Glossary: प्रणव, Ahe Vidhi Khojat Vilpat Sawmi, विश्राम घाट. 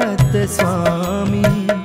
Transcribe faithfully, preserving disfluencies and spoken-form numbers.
विलपत स्वामी।